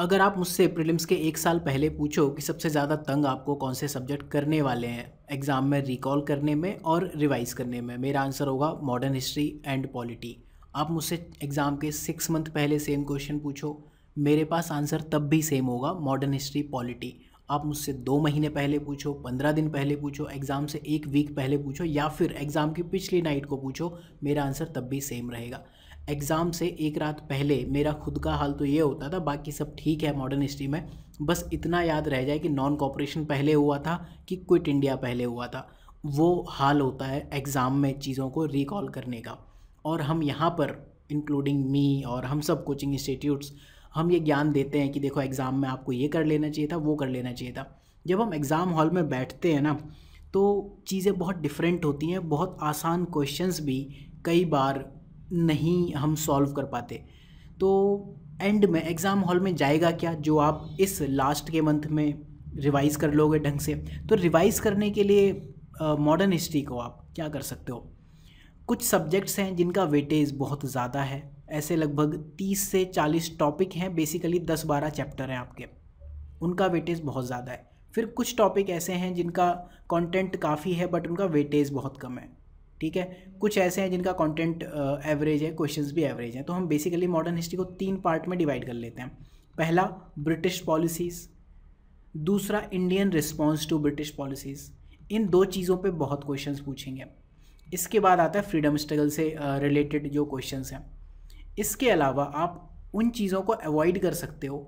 अगर आप मुझसे प्रीलिम्स के एक साल पहले पूछो कि सबसे ज़्यादा तंग आपको कौन से सब्जेक्ट करने वाले हैं एग्ज़ाम में रिकॉल करने में और रिवाइज़ करने में, मेरा आंसर होगा मॉडर्न हिस्ट्री एंड पॉलिटी। आप मुझसे एग्ज़ाम के 6 मंथ पहले सेम क्वेश्चन पूछो, मेरे पास आंसर तब भी सेम होगा, मॉडर्न हिस्ट्री पॉलिटी। आप मुझसे 2 महीने पहले पूछो, 15 दिन पहले पूछो, एग्ज़ाम से 1 वीक पहले पूछो या फिर एग्ज़ाम की पिछली नाइट को पूछो, मेरा आंसर तब भी सेम रहेगा। एग्ज़ाम से 1 रात पहले मेरा खुद का हाल तो ये होता था, बाकी सब ठीक है मॉडर्न हिस्ट्री में, बस इतना याद रह जाए कि नॉन कॉपरेशन पहले हुआ था कि क्विट इंडिया पहले हुआ था। वो हाल होता है एग्ज़ाम में चीज़ों को रिकॉल करने का। और हम यहाँ पर इंक्लूडिंग मी और हम सब कोचिंग इंस्टीट्यूट्स हम ये ज्ञान देते हैं कि देखो एग्ज़ाम में आपको ये कर लेना चाहिए था, वो कर लेना चाहिए था। जब हम एग्ज़ाम हॉल में बैठते हैं ना तो चीज़ें बहुत डिफरेंट होती हैं, बहुत आसान क्वेश्चंस भी कई बार नहीं हम सॉल्व कर पाते। तो एंड में एग्ज़ाम हॉल में जाएगा क्या, जो आप इस लास्ट के मंथ में रिवाइज़ कर लोगे ढंग से। तो रिवाइज़ करने के लिए मॉडर्न हिस्ट्री को आप क्या कर सकते हो, कुछ सब्जेक्ट्स हैं जिनका वेटेज बहुत ज़्यादा है, ऐसे लगभग 30 से 40 टॉपिक हैं, बेसिकली 10-12 चैप्टर हैं आपके, उनका वेटेज बहुत ज़्यादा है। फिर कुछ टॉपिक ऐसे हैं जिनका कंटेंट काफ़ी है बट उनका वेटेज बहुत कम है, ठीक है। कुछ ऐसे हैं जिनका कंटेंट एवरेज है, क्वेश्चंस भी एवरेज हैं। तो हम बेसिकली मॉडर्न हिस्ट्री को 3 पार्ट में डिवाइड कर लेते हैं। पहला ब्रिटिश पॉलिसीज़, दूसरा Indian response to British policies, इन 2 चीज़ों पर बहुत क्वेश्चंस पूछेंगे। इसके बाद आता है फ्रीडम स्ट्रगल से रिलेटेड जो क्वेश्चंस हैं। इसके अलावा आप उन चीज़ों को अवॉइड कर सकते हो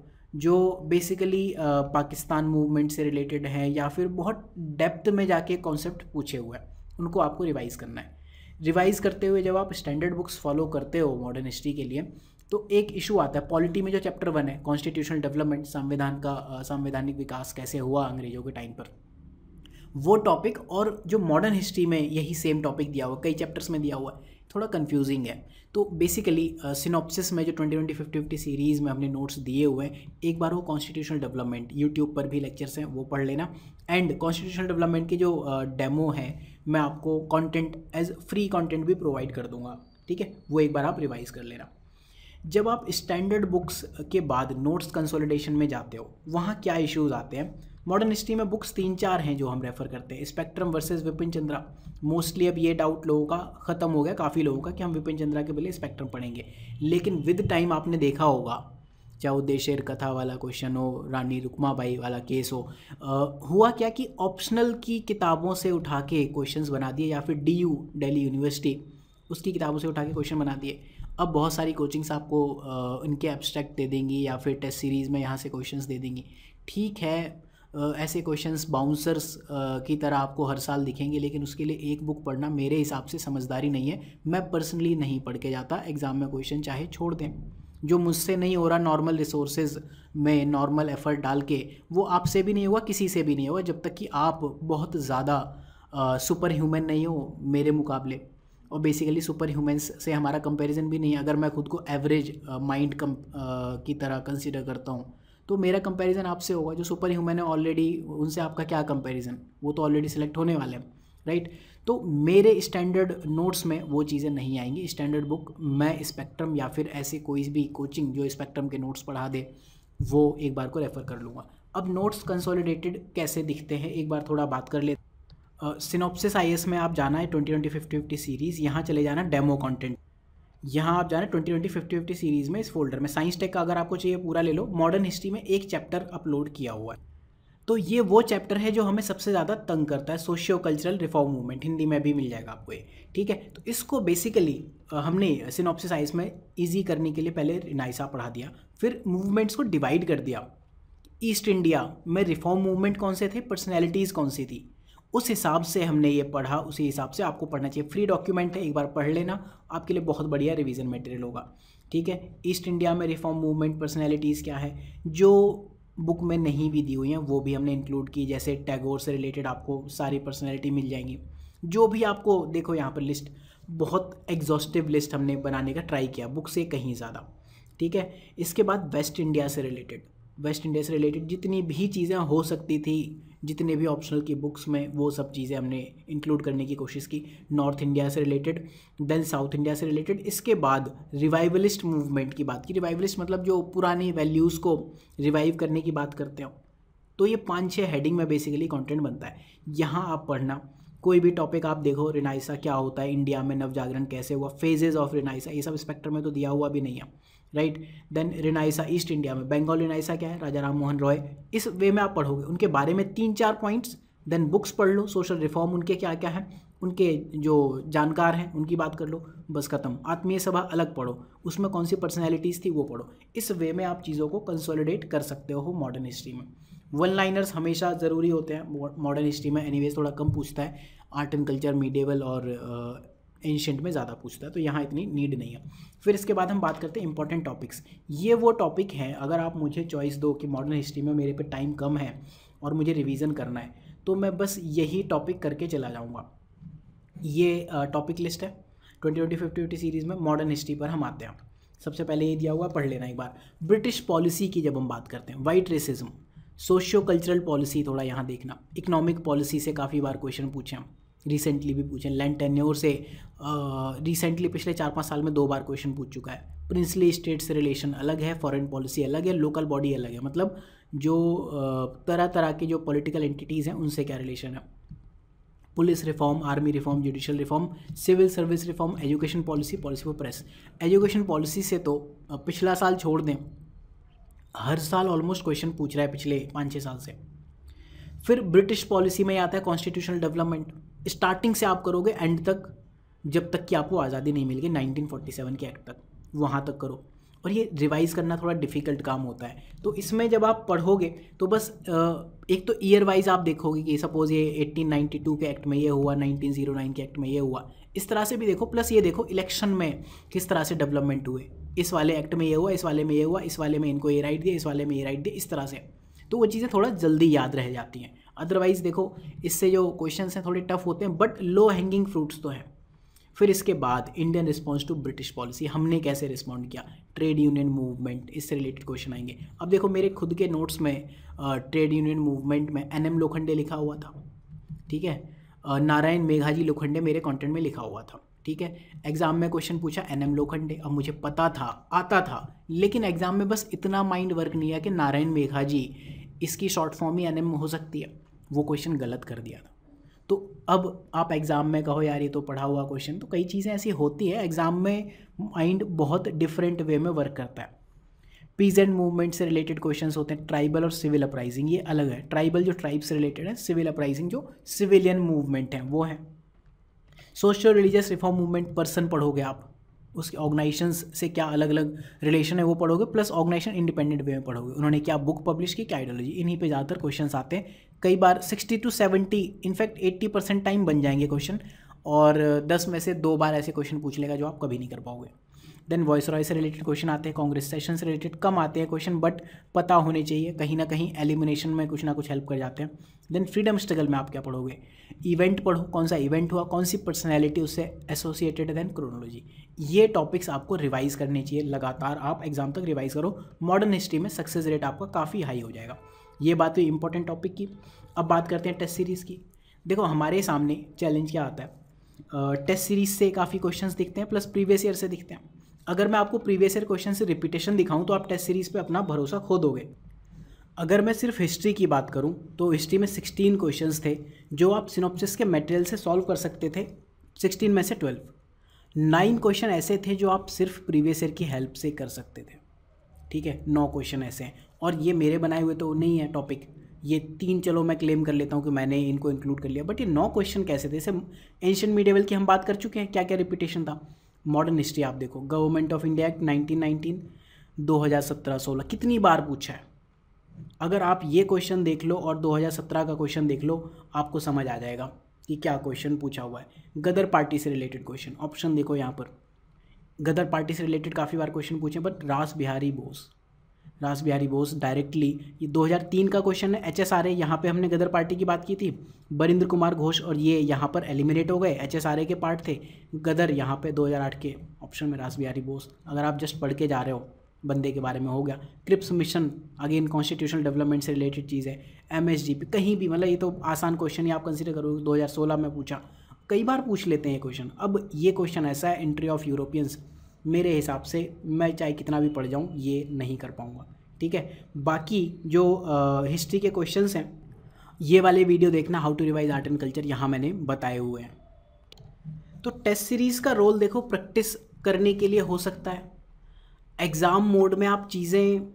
जो बेसिकली पाकिस्तान मूवमेंट से रिलेटेड हैं या फिर बहुत डेप्थ में जाके कॉन्सेप्ट पूछे हुए हैं, उनको आपको रिवाइज़ करना है। रिवाइज़ करते हुए जब आप स्टैंडर्ड बुक्स फॉलो करते हो मॉडर्न हिस्ट्री के लिए तो एक इशू आता है पॉलिटी में, जो चैप्टर 1 है कॉन्स्टिट्यूशनल डेवलपमेंट, संविधान का संवैधानिक विकास कैसे हुआ अंग्रेज़ों के टाइम पर, वो टॉपिक और जो मॉडर्न हिस्ट्री में यही सेम टॉपिक दिया हुआ कई चैप्टर्स में दिया हुआ है, थोड़ा कंफ्यूजिंग है। तो बेसिकली सिनॉप्सिस में जो 20-20-50-50 सीरीज़ में हमने नोट्स दिए हुए हैं, एक बार वो कॉन्स्टिट्यूशनल डेवलपमेंट यूट्यूब पर भी लेक्चर्स हैं वो पढ़ लेना। एंड कॉन्स्टिट्यूशनल डेवलपमेंट की जो डेमो है मैं आपको कंटेंट एज फ्री कंटेंट भी प्रोवाइड कर दूंगा, ठीक है, वो एक बार आप रिवाइज कर लेना। जब आप स्टैंडर्ड बुक्स के बाद नोट्स कंसोलिडेशन में जाते हो वहाँ क्या इश्यूज़ आते हैं, मॉडर्न हिस्ट्री में बुक्स 3-4 हैं जो हम रेफ़र करते हैं, spectrum versus Vipin Chandra mostly. अब ये डाउट लोगों का ख़त्म हो गया, काफ़ी लोगों का, कि हम विपिन चंद्रा के पहले स्पेक्ट्रम पढ़ेंगे। लेकिन विद टाइम आपने देखा होगा, चाहे वो देशेर कथा वाला क्वेश्चन हो, रानी रुक्माबाई वाला केस हो, हुआ क्या कि ऑप्शनल की किताबों से उठा के क्वेश्चन बना दिए या फिर DU दिल्ली यूनिवर्सिटी उसकी किताबों से उठा के क्वेश्चन बना दिए। अब बहुत सारी कोचिंग्स आपको उनके एब्स्ट्रैक्ट दे देंगी या फिर टेस्ट सीरीज़ में यहाँ से क्वेश्चन दे देंगी, ठीक है। ऐसे क्वेश्चंस बाउंसर्स की तरह आपको हर साल दिखेंगे, लेकिन उसके लिए एक बुक पढ़ना मेरे हिसाब से समझदारी नहीं है। मैं पर्सनली नहीं पढ़ के जाता एग्ज़ाम में, क्वेश्चन चाहे छोड़ दें, जो मुझसे नहीं हो रहा नॉर्मल रिसोर्सेज में नॉर्मल एफर्ट डाल के, वो आपसे भी नहीं होगा, किसी से भी नहीं होगा, जब तक कि आप बहुत ज़्यादा सुपर ह्यूमन नहीं हो मेरे मुकाबले। और बेसिकली सुपर ह्यूमन्स से हमारा कंपैरिजन भी नहीं है, अगर मैं खुद को एवरेज माइंड की तरह कंसिडर करता हूँ तो मेरा कंपैरिजन आपसे होगा, जो सुपर ह्यूमन है ऑलरेडी, उनसे आपका क्या कंपैरिजन, वो तो ऑलरेडी सिलेक्ट होने वाले हैं, राइट। तो मेरे स्टैंडर्ड नोट्स में वो चीज़ें नहीं आएंगी। स्टैंडर्ड बुक मैं स्पेक्ट्रम या फिर ऐसे कोई भी कोचिंग जो स्पेक्ट्रम के नोट्स पढ़ा दे वो एक बार को रेफ़र कर लूँगा। अब नोट्स कंसोलिडेटेड कैसे दिखते हैं एक बार थोड़ा बात कर ले। सिनॉप्सिस IAS में आप जाना है 20-20-50-50 सीरीज़, यहाँ चले जाना डेमो कॉन्टेंट, यहाँ आप जाना 20-20-50-50 सीरीज़ में इस फोल्डर में साइंस टेक का अगर आपको चाहिए पूरा ले लो। मॉडर्न हिस्ट्री में एक चैप्टर अपलोड किया हुआ है, तो ये वो चैप्टर है जो हमें सबसे ज़्यादा तंग करता है, socio cultural reform movement, Hindi में भी मिल जाएगा आपको ये, ठीक है। तो इसको बेसिकली हमने सिनॉप्सिस IAS में ईजी करने के लिए पहले रिनाइसा पढ़ा दिया, फिर मूवमेंट्स को डिवाइड कर दिया। ईस्ट इंडिया में रिफॉर्म मूवमेंट कौन से थे, पर्सनैलिटीज़ कौन सी थी, उस हिसाब से हमने ये पढ़ा, उसी हिसाब से आपको पढ़ना चाहिए। फ्री डॉक्यूमेंट है, एक बार पढ़ लेना, आपके लिए बहुत बढ़िया रिवीजन मटेरियल होगा, ठीक है। ईस्ट इंडिया में रिफॉर्म मूवमेंट पर्सनैलिटीज़ क्या है, जो बुक में नहीं भी दी हुई हैं वो भी हमने इंक्लूड की, जैसे टैगोर से रिलेटेड आपको सारी पर्सनैलिटी मिल जाएंगी, जो भी आपको, देखो यहाँ पर लिस्ट, बहुत एग्जॉस्टिव लिस्ट हमने बनाने का ट्राई किया बुक से कहीं ज़्यादा, ठीक है। इसके बाद वेस्ट इंडिया से रिलेटेड, वेस्ट इंडीज़ से रिलेटेड जितनी भी चीज़ें हो सकती थी, जितने भी ऑप्शनल की बुक्स में, वो सब चीज़ें हमने इंक्लूड करने की कोशिश की। नॉर्थ इंडिया से रिलेटेड, देन साउथ इंडिया से रिलेटेड। इसके बाद रिवाइवलिस्ट मूवमेंट की बात की। रिवाइवलिस्ट मतलब जो पुरानी वैल्यूज़ को रिवाइव करने की बात करते हो। तो ये 5-6 हेडिंग में बेसिकली कंटेंट बनता है। यहाँ आप पढ़ना कोई भी टॉपिक आप देखो, रिनाइसा क्या होता है, इंडिया में नवजागरण कैसे हुआ, फेजेस ऑफ रिनाइसा, ये सब स्पेक्ट्रम में तो दिया हुआ भी नहीं है, right. Then renaissance east India में, बंगाल रिनाइसा क्या है, राजा राम मोहन रॉय, इस वे में आप पढ़ोगे। उनके बारे में 3-4 पॉइंट्स, देन बुक्स पढ़ लो, सोशल रिफॉर्म उनके क्या क्या हैं, उनके जो जानकार हैं उनकी बात कर लो, बस खत्म। आत्मीय सभा अलग पढ़ो, उसमें कौन सी पर्सनैलिटीज़ थी वो पढ़ो। इस वे में आप चीज़ों को कंसोलिडेट कर सकते हो मॉडर्न हिस्ट्री में। वन लाइनर्स हमेशा ज़रूरी होते हैं मॉडर्न हिस्ट्री में, एनीवेज थोड़ा कम पूछता है, आर्ट एंड कल्चर, मीडिएवल और एंशिएंट में ज़्यादा पूछता है, तो यहाँ इतनी नीड नहीं है। फिर इसके बाद हम बात करते हैं इंपॉर्टेंट टॉपिक्स। ये वो टॉपिक हैं, अगर आप मुझे चॉइस दो कि मॉडर्न हिस्ट्री में मेरे पे टाइम कम है और मुझे रिवीजन करना है, तो मैं बस यही टॉपिक करके चला जाऊँगा। ये टॉपिक लिस्ट है 20-50-50 सीरीज़ में। मॉडर्न हिस्ट्री पर हम आते हैं। सबसे पहले ये दिया हुआ, पढ़ लेना एक बार। ब्रिटिश पॉलिसी की जब हम बात करते हैं, white racism, socio cultural policy थोड़ा यहाँ देखना। इकोनॉमिक पॉलिसी से काफ़ी बार क्वेश्चन पूछे हम, रिसेंटली भी पूछे। लैंड टेन्योर से रिसेंटली पिछले 4-5 साल में 2 बार क्वेश्चन पूछ चुका है। प्रिंसली स्टेट से रिलेशन अलग है, फॉरेन पॉलिसी अलग है, लोकल बॉडी अलग है, मतलब जो तरह तरह के जो पॉलिटिकल एंटिटीज़ हैं उनसे क्या रिलेशन है। Police reform, army reform, judicial reform, civil service reform, education policy, policy for press. Education policy से तो पिछला साल छोड़ दें, हर साल ऑलमोस्ट क्वेश्चन पूछ रहा है पिछले 5-6 साल से। फिर ब्रिटिश पॉलिसी में आता है कॉन्स्टिट्यूशनल डेवलपमेंट, स्टार्टिंग से आप करोगे एंड तक, जब तक कि आपको आज़ादी नहीं मिल गई 1947 के एक्ट तक, वहाँ तक करो। और ये रिवाइज़ करना थोड़ा डिफ़िकल्ट काम होता है। तो इसमें जब आप पढ़ोगे तो बस एक तो ईयर वाइज आप देखोगे कि सपोज़ ये 1892 के एक्ट में ये हुआ, 1909 के एक्ट में ये हुआ, इस तरह से भी देखो। प्लस ये देखो इलेक्शन में किस तरह से डेवलपमेंट हुए, इस वाले एक्ट में ये हुआ, इस वाले में ये हुआ, इस वाले में इनको ये राइट दिया, इस वाले में ये राइट दिया, इस तरह से। तो वो चीज़ें थोड़ा जल्दी याद रह जाती हैं। अदरवाइज़ देखो इससे जो क्वेश्चन हैं थोड़े टफ होते हैं, बट लो हैंगिंग फ्रूट्स तो हैं। फिर इसके बाद Indian response to British policy, हमने कैसे रिस्पॉन्ड किया, ट्रेड यूनियन मूवमेंट, इससे रिलेटेड क्वेश्चन आएंगे। अब देखो मेरे खुद के नोट्स में ट्रेड यूनियन मूवमेंट में एनएम लोखंडे लिखा हुआ था, ठीक है, नारायण मेघाजी लोखंडे मेरे कंटेंट में लिखा हुआ था, ठीक है। एग्ज़ाम में क्वेश्चन पूछा एनएम लोखंडे, अब मुझे पता था, आता था, लेकिन एग्ज़ाम में बस इतना माइंड वर्क नहीं है कि नारायण मेघाजी, इसकी शॉर्ट फॉर्म ही एनएम हो सकती है, वो क्वेश्चन गलत कर दिया था। तो अब आप एग्ज़ाम में कहो यार ये तो पढ़ा हुआ क्वेश्चन। तो कई चीज़ें ऐसी होती है, एग्ज़ाम में माइंड बहुत डिफरेंट वे में वर्क करता है। पीजेंट मूवमेंट से रिलेटेड क्वेश्चंस होते हैं, ट्राइबल और सिविल अपराइजिंग, ये अलग है। ट्राइबल जो ट्राइब से रिलेटेड है, सिविल अपराइजिंग जो सिविलियन मूवमेंट है वो है। Social religious reform movement, person पढ़ोगे आप, उसके ऑर्गेनाइजेशन से क्या अलग अलग रिलेशन है वो पढ़ोगे, प्लस ऑर्गेनाइजेशन इंडिपेंडेंट वे में पढ़ोगे, उन्होंने क्या बुक पब्लिश की, क्या आइडियोलॉजी, इन्हीं पे ज़्यादातर क्वेश्चंस आते हैं। कई बार 60-70 इनफैक्ट 80% टाइम बन जाएंगे क्वेश्चन, और 10 में से 2 बार ऐसे क्वेश्चन पूछ लेगा जो आप कभी नहीं कर पाओगे। देन वॉइस रॉय से रिलेटेड क्वेश्चन आते हैं, कांग्रेस सेशन से रिलेटेड कम आते हैं क्वेश्चन, बट पता होने चाहिए, कहीं ना कहीं एलिमिनेशन में कुछ ना कुछ हेल्प कर जाते हैं। देन फ्रीडम स्ट्रगल में आप क्या पढ़ोगे, इवेंट पढ़ो, कौन सा इवेंट हुआ, कौन सी पर्सनैलिटी उससे एसोसिएटेड है, देन क्रोनोलॉजी। ये टॉपिक्स आपको रिवाइज़ करने चाहिए लगातार, आप एग्जाम तक रिवाइज़ करो। मॉडर्न हिस्ट्री में सक्सेस रेट आपका काफ़ी हाई हो जाएगा। ये बात हुई इंपॉर्टेंट टॉपिक की। अब बात करते हैं टेस्ट सीरीज़ की। देखो हमारे सामने चैलेंज क्या आता है, टेस्ट सीरीज़ से काफ़ी क्वेश्चंस दिखते हैं, प्लस प्रीवियस ईयर से दिखते हैं। अगर मैं आपको प्रीवियस ईयर क्वेश्चन से रिपीटेशन दिखाऊं तो आप टेस्ट सीरीज़ पे अपना भरोसा खो दोगे। अगर मैं सिर्फ हिस्ट्री की बात करूं तो हिस्ट्री में 16 क्वेश्चंस थे जो आप सिनॉप्सिस के मटेरियल से सॉल्व कर सकते थे, 16 में से 12। 9 क्वेश्चन ऐसे थे जो आप सिर्फ प्रीवियस ईयर की हेल्प से कर सकते थे, ठीक है, 9 क्वेश्चन ऐसे हैं। और ये मेरे बनाए हुए तो नहीं है टॉपिक, ये 3 चलो मैं क्लेम कर लेता हूँ कि मैंने इनको इंक्लूड कर लिया, बट ये 9 क्वेश्चन कैसे थे। जैसे एंशिएंट मीडिएवल की हम बात कर चुके हैं, क्या क्या रिपीटेशन था। मॉडर्न हिस्ट्री आप देखो, गवर्नमेंट ऑफ इंडिया एक्ट 1919, 2017-16 कितनी बार पूछा है। अगर आप ये क्वेश्चन देख लो और 2017 का क्वेश्चन देख लो, आपको समझ आ जाएगा कि क्या क्वेश्चन पूछा हुआ है। गदर पार्टी से रिलेटेड क्वेश्चन ऑप्शन देखो, यहाँ पर गदर पार्टी से रिलेटेड काफ़ी बार क्वेश्चन पूछे, बट रास बिहारी बोस डायरेक्टली, ये 2003 का क्वेश्चन है। HSRA, यहाँ पे हमने गदर पार्टी की बात की थी, बरिंद्र कुमार घोष, और ये यहाँ पर एलिमिनेट हो गए, HSRA के पार्ट थे। गदर यहाँ पे 2008 के ऑप्शन में, रास बिहारी बोस। अगर आप जस्ट पढ़ के जा रहे हो बंदे के बारे में हो गया। Cripps mission again constitutional development से रिलेटेड चीज़ है। MSGP कहीं भी, मतलब ये तो आसान क्वेश्चन ही आप कंसिडर करोगे, 2016 में पूछा, कई बार पूछ लेते हैं क्वेश्चन। अब ये क्वेश्चन ऐसा है, एंट्री ऑफ यूरोपियंस, मेरे हिसाब से मैं चाहे कितना भी पढ़ जाऊँ ये नहीं कर पाऊँगा, ठीक है। बाकी जो हिस्ट्री के क्वेश्चन हैं, ये वाले वीडियो देखना, how to revise art and culture, यहाँ मैंने बताए हुए हैं। तो टेस्ट सीरीज़ का रोल देखो प्रैक्टिस करने के लिए हो सकता है, एग्ज़ाम मोड में आप चीज़ें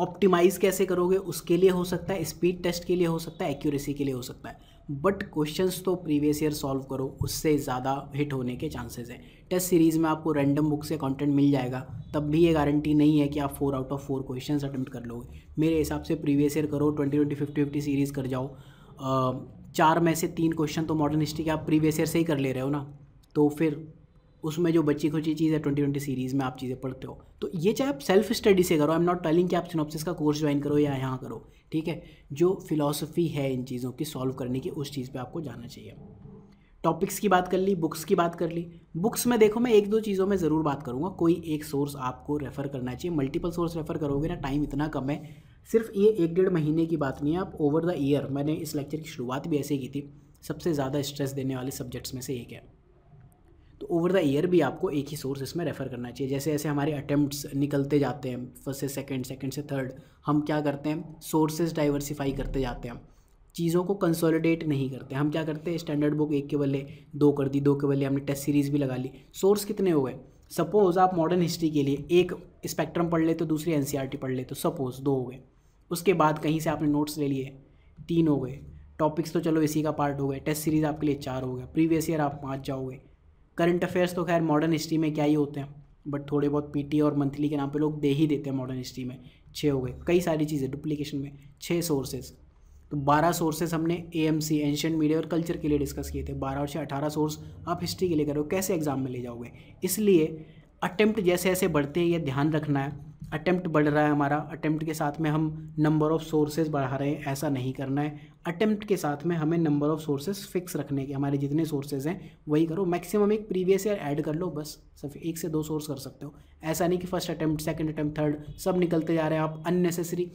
ऑप्टिमाइज़ कैसे करोगे उसके लिए हो सकता है, स्पीड टेस्ट के लिए हो सकता है, एक्यूरेसी के लिए हो सकता है, बट क्वेश्चंस तो प्रीवियस ईयर सॉल्व करो, उससे ज़्यादा हिट होने के चांसेस हैं। टेस्ट सीरीज़ में आपको रैंडम बुक से कंटेंट मिल जाएगा, तब भी ये गारंटी नहीं है कि आप 4 आउट ऑफ 4 क्वेश्चन अटैम्प्ट कर लोगे। मेरे हिसाब से प्रीवियस ईयर करो, 20-20, 50-50 सीरीज़ कर जाओ, 4 में से 3 क्वेश्चन तो मॉडर्न हिस्ट्री के आप प्रीवियस ईयर से ही कर ले रहे हो ना, तो फिर उसमें जो बची खुची चीज़ है 2020 सीरीज़ में आप चीज़ें पढ़ते हो। तो ये चाहे आप सेल्फ स्टडी से करो, आई एम नॉट टेलिंग कि आप सिनॉप्सिस का कोर्स ज्वाइन करो या यहाँ करो, ठीक है। जो फिलॉसफी है इन चीज़ों की सॉल्व करने की, उस चीज़ पे आपको जाना चाहिए। टॉपिक्स की बात कर ली, बुक्स की बात कर ली। बुक्स में देखो, मैं 1-2 चीज़ों में ज़रूर बात करूँगा, कोई एक सोर्स आपको रेफ़र करना चाहिए, मल्टीपल सोर्स रेफ़र करोगे ना, टाइम इतना कम है। सिर्फ ये 1-1.5 महीने की बात नहीं है, आप ओवर द ईयर, मैंने इस लेक्चर की शुरुआत भी ऐसे ही की थी, सबसे ज़्यादा स्ट्रेस देने वाले सब्जेक्ट्स में से एक है, तो ओवर द ईयर भी आपको एक ही सोर्स इसमें रेफ़र करना चाहिए। जैसे जैसे हमारे अटेम्प्ट्स निकलते जाते हैं, फर्स्ट से सेकंड, सेकंड से थर्ड, हम क्या करते हैं, सोर्सेज डाइवर्सिफाई करते जाते हैं, चीज़ों को कंसोलिडेट नहीं करते। हम क्या करते हैं, स्टैंडर्ड बुक 1 के बल्ले 2 कर दी, 2 के बल्ले हमने टेस्ट सीरीज़ भी लगा ली, सोर्स कितने हो गए। सपोज़ आप मॉडर्न हिस्ट्री के लिए एक स्पेक्ट्रम पढ़ ले तो दूसरी NCERT पढ़ ले, तो सपोज़ 2 हो गए। उसके बाद कहीं से आपने नोट्स ले लिए, 3 हो गए। टॉपिक्स तो चलो इसी का पार्ट हो गए, टेस्ट सीरीज़ आपके लिए 4 हो गया, प्रीवियस ईयर आप 5 जाओगे। करंट अफेयर्स तो खैर मॉडर्न हिस्ट्री में क्या ही होते हैं, बट थोड़े बहुत PT और मंथली के नाम पे लोग दे ही देते हैं मॉडर्न हिस्ट्री में, 6 हो गए। कई सारी चीज़ें डुप्लीकेशन में, 6 सोर्सेज, तो 12 सोर्सेज हमने AMC एंशिएंट मीडिया और कल्चर के लिए डिस्कस किए थे। 12 और 18 सोर्स आप हिस्ट्री के लिए करो, कैसे एग्जाम में ले जाओगे। इसलिए अटेम्प्ट जैसे जैसे बढ़ते हैं ये ध्यान रखना है, अटेम्प्ट बढ़ रहा है हमारा, अटेम्प्ट के साथ में हम नंबर ऑफ़ सोर्सेज बढ़ा रहे हैं, ऐसा नहीं करना है। अटेम्प्ट के साथ में हमें नंबर ऑफ़ सोर्सेज फिक्स रखने के, हमारे जितने सोर्सेज हैं वही करो, मैक्सिमम एक प्रीवियस ईयर ऐड कर लो, बस सिर्फ 1 से 2 सोर्स कर सकते हो। ऐसा नहीं कि first attempt, second attempt, third सब निकलते जा रहे हैं, आप अननेसेसरी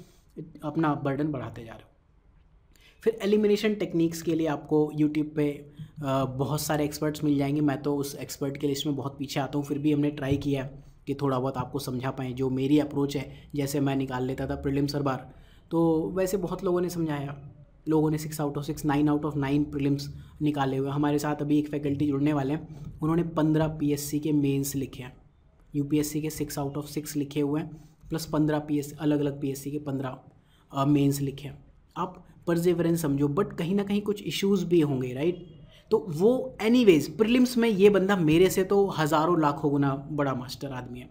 अपना बर्डन बढ़ाते जा रहे हो। फिर एलिमिनेशन टेक्निक्स के लिए आपको यूट्यूब पे बहुत सारे एक्सपर्ट्स मिल जाएंगे, मैं तो उस एक्सपर्ट की लिस्ट में बहुत पीछे आता हूँ, फिर भी हमने ट्राई किया है कि थोड़ा बहुत आपको समझा पाएँ। जो मेरी अप्रोच है, जैसे मैं निकाल लेता था प्रीलिम्स हर बार, तो वैसे बहुत लोगों ने समझाया, लोगों ने 6 out of 6, 9 out of 9 prelims निकाले हुए। हमारे साथ अभी एक फैकल्टी जुड़ने वाले हैं, उन्होंने 15 PSC के मेन्स लिखे हैं, UPSC के 6 आउट ऑफ 6 लिखे हुए हैं, प्लस 15 अलग अलग PSC के 15 मेन्स लिखे हैं। आप परसेवरेंस समझो, बट कहीं ना कहीं कुछ इश्यूज़ भी होंगे, राइट। तो वो एनीवेज प्रीलिम्स में ये बंदा मेरे से तो हज़ारों लाखों गुना बड़ा मास्टर आदमी है,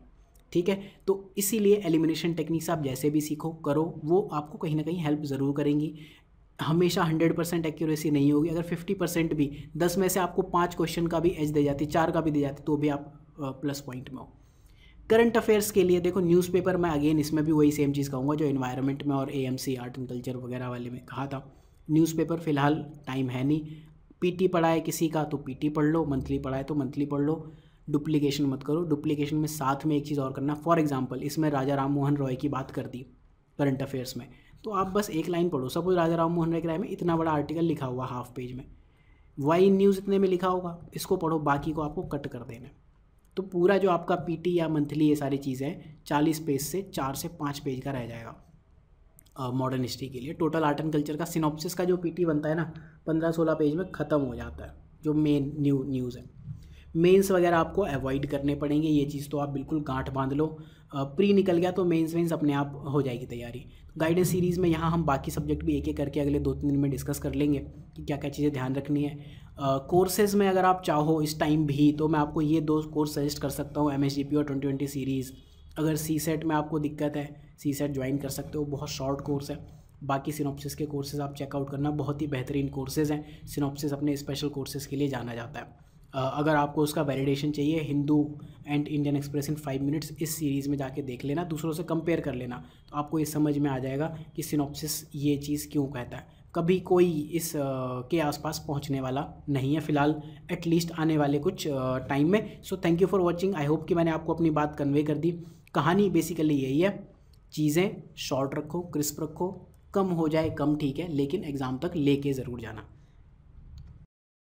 ठीक है। तो इसीलिए एलिमिनेशन टेक्निक्स आप जैसे भी सीखो करो, वो आपको कहीं ना कहीं हेल्प ज़रूर करेंगी। हमेशा 100% एक्यूरेसी नहीं होगी, अगर 50% भी, 10 में से आपको 5 क्वेश्चन का भी एज दे जाती, 4 का भी दे जाती, तो भी आप प्लस पॉइंट में हो। करंट अफेयर्स के लिए देखो न्यूज़पेपर, मैं अगेन इसमें भी वही सेम चीज़ कहूँगा जो एनवायरनमेंट में और AMC आर्ट एंड कल्चर वगैरह वाले में कहा था। न्यूज़पेपर फ़िलहाल टाइम है नहीं, PT पढ़ा है किसी का तो PT पढ़ लो, मंथली पढ़ा है तो मंथली पढ़ लो, डुप्लीकेशन मत करो। डुप्लीकेशन में साथ में एक चीज़ और करना, फॉर एग्जांपल इसमें राजा राम मोहन रॉय की बात कर दी करंट अफेयर्स में, तो आप बस एक लाइन पढ़ो, सपोज राजा राम मोहन रॉय के बारे में इतना बड़ा आर्टिकल लिखा हुआ, हाफ पेज में, वाई न्यूज़ इतने में लिखा होगा, इसको पढ़ो, बाकी को आपको कट कर देना। तो पूरा जो आपका PT या मंथली ये सारी चीज़ें 40 पेज से 4 से 5 पेज का रह जाएगा मॉडर्न हिस्ट्री के लिए। टोटल आर्ट एंड कल्चर का सिनॉप्सिस का जो PT बनता है ना, 15-16 पेज में ख़त्म हो जाता है, जो मेन न्यूज़ है। मेंस वगैरह आपको अवॉइड करने पड़ेंगे, ये चीज़ तो आप बिल्कुल गांठ बांध लो, प्री निकल गया तो मेंस अपने आप हो जाएगी तैयारी। गाइडेंस सीरीज़ में यहाँ हम बाकी सब्जेक्ट भी एक एक करके अगले 2-3 दिन में डिस्कस कर लेंगे कि क्या क्या चीज़ें ध्यान रखनी है। कोर्सेज़ में अगर आप चाहो इस टाइम भी, तो मैं आपको ये 2 कोर्स सजेस्ट कर सकता हूँ, MSGP और 2020 सीरीज़। अगर CSET में आपको दिक्कत है, CSET ज्वाइन कर सकते हो, बहुत शॉर्ट कोर्स है। बाकी सिनॉप्सिस के कोर्सेज़ आप चेकआउट करना, बहुत ही बेहतरीन कोर्सेज़ हैं। सिनॉप्सिस अपने स्पेशल कोर्सेज़ के लिए जाना जाता है। अगर आपको उसका वैलिडेशन चाहिए, Hindu and Indian express in 5 minutes, इस सीरीज़ में जाके देख लेना, दूसरों से कंपेयर कर लेना, तो आपको ये समझ में आ जाएगा कि सिनॉप्सिस ये चीज़ क्यों कहता है। कभी कोई इस के आसपास पहुंचने वाला नहीं है फ़िलहाल, एटलीस्ट आने वाले कुछ टाइम में। So thank you for watching, I hope कि मैंने आपको अपनी बात कन्वे कर दी। कहानी बेसिकली यही है, चीज़ें शॉर्ट रखो, क्रिस्प रखो, कम हो जाए कम ठीक है, लेकिन एग्ज़ाम तक लेके ज़रूर जाना।